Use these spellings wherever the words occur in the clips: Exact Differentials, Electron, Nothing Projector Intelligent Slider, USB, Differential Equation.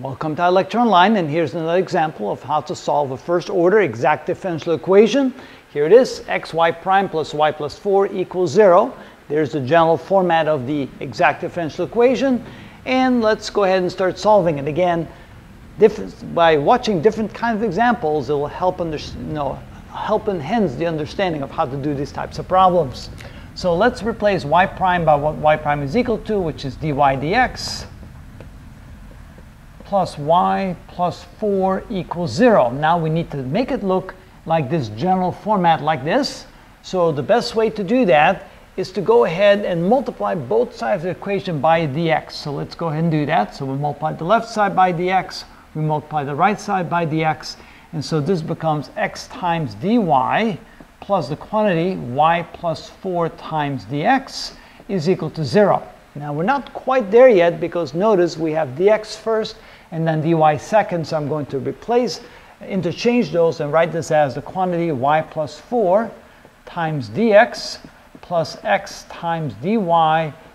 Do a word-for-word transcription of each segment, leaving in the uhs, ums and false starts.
Welcome to Electron Line, and here's another example of how to solve a first order exact differential equation. Here it is, xy prime plus y plus four equals zero. There's the general format of the exact differential equation, and let's go ahead and start solving it. Again, by watching different kinds of examples, it will help, under, you know, help enhance the understanding of how to do these types of problems. So let's replace y prime by what y prime is equal to, which is dy dx plus y plus four equals zero. Now we need to make it look like this general format like this. So the best way to do that is to go ahead and multiply both sides of the equation by dx. So let's go ahead and do that. So we multiply the left side by dx, we multiply the right side by dx, and so this becomes x times dy plus the quantity y plus four times dx is equal to zero. Now we're not quite there yet, because notice we have dx first and then dy second, so I'm going to replace, interchange those and write this as the quantity y plus four times dx plus x times dy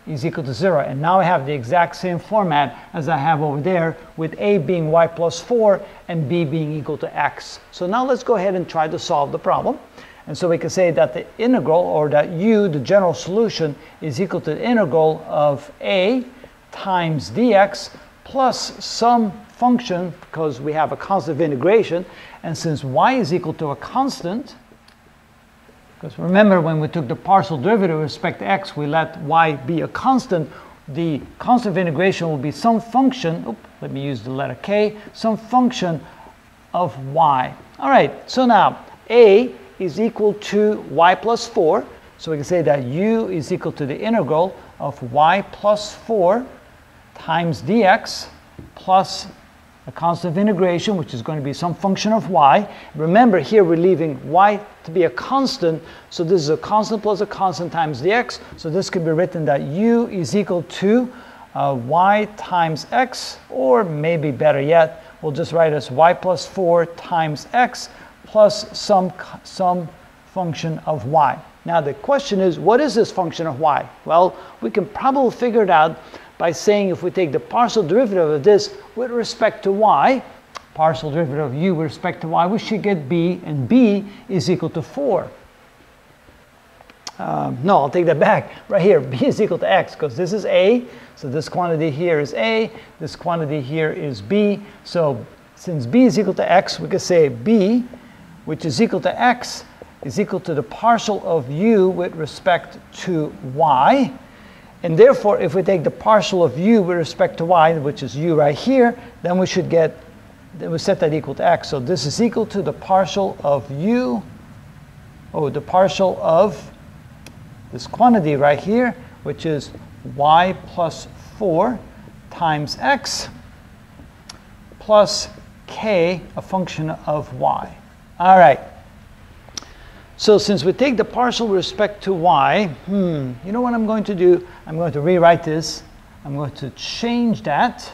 is equal to zero. And now I have the exact same format as I have over there, with a being y plus four and b being equal to x. So now let's go ahead and try to solve the problem. And so we can say that the integral, or that u, the general solution, is equal to the integral of a times dx plus some function, because we have a constant of integration. And since y is equal to a constant, because remember when we took the partial derivative with respect to x, we let y be a constant, the constant of integration will be some function, oops, let me use the letter k, some function of y. All right, so now a is equal to y plus four. So we can say that u is equal to the integral of y plus four times dx plus a constant of integration, which is going to be some function of y. Remember, here we're leaving y to be a constant, so this is a constant plus a constant times dx. So this could be written that u is equal to uh, y times x, or maybe better yet, we'll just write as y plus four times x plus some, some function of y. Now the question is, what is this function of y? Well, we can probably figure it out by saying, if we take the partial derivative of this with respect to y, partial derivative of u with respect to y, we should get b, and b is equal to four. Um, no, I'll take that back. Right here, b is equal to x, because this is a, so this quantity here is a, this quantity here is b. So since b is equal to x, we could say b, which is equal to x, is equal to the partial of u with respect to y. And therefore, if we take the partial of u with respect to y, which is u right here, then we should get, then we set that equal to x. So this is equal to the partial of u, oh, the partial of this quantity right here, which is y plus four times x, plus k, a function of y. All right, so since we take the partial with respect to y, hmm, you know what I'm going to do? I'm going to rewrite this. I'm going to change that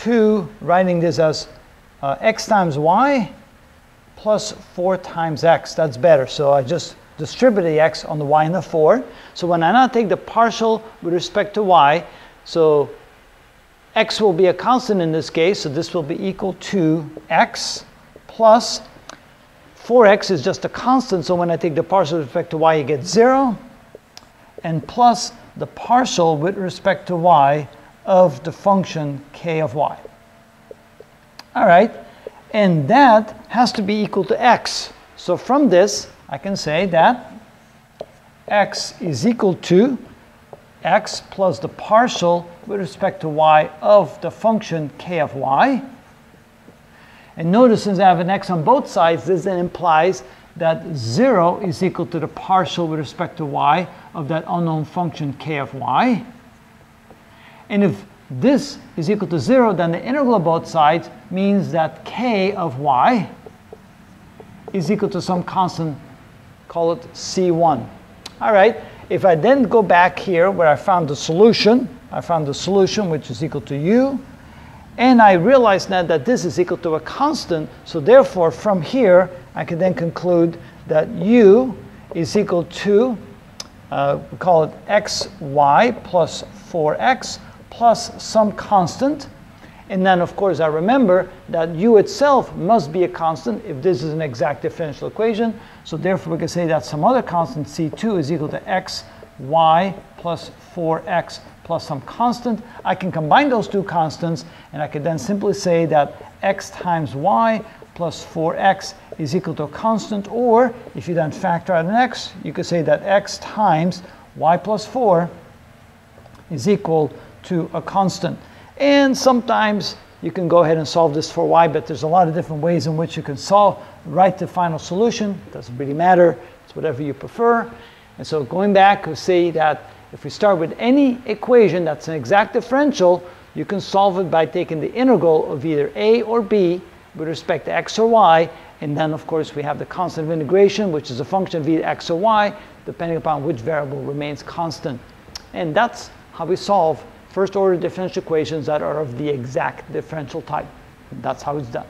to writing this as uh, x times y plus four times x. That's better. So I just distribute the x on the y and the four. So when I now take the partial with respect to y, so x will be a constant in this case, so this will be equal to x plus four x is just a constant, so when I take the partial with respect to y, you get zero, and plus the partial with respect to y of the function k of y. All right, and that has to be equal to x. So from this, I can say that x is equal to x plus the partial with respect to y of the function k of y. And notice, since I have an x on both sides, this then implies that zero is equal to the partial with respect to y of that unknown function k of y. And if this is equal to zero, then the integral of both sides means that k of y is equal to some constant, call it c one. All right, if I then go back here where I found the solution, I found the solution, which is equal to u, and I realize now that this is equal to a constant, so therefore from here I can then conclude that u is equal to, uh, we call it xy plus four x plus some constant, And then, of course, I remember that u itself must be a constant if this is an exact differential equation. So therefore, we can say that some other constant, c two, is equal to x, y plus four x plus some constant. I can combine those two constants, and I can then simply say that x times y plus four x is equal to a constant, or if you then factor out an x, you could say that x times y plus four is equal to a constant. And sometimes you can go ahead and solve this for y, but there's a lot of different ways in which you can solve, write the final solution. It doesn't really matter. It's whatever you prefer. And so going back, we say that if we start with any equation that's an exact differential, you can solve it by taking the integral of either a or b with respect to x or y, and then of course we have the constant of integration, which is a function of either x or y, depending upon which variable remains constant. And that's how we solve first order differential equations that are of the exact differential type. That's how it's done.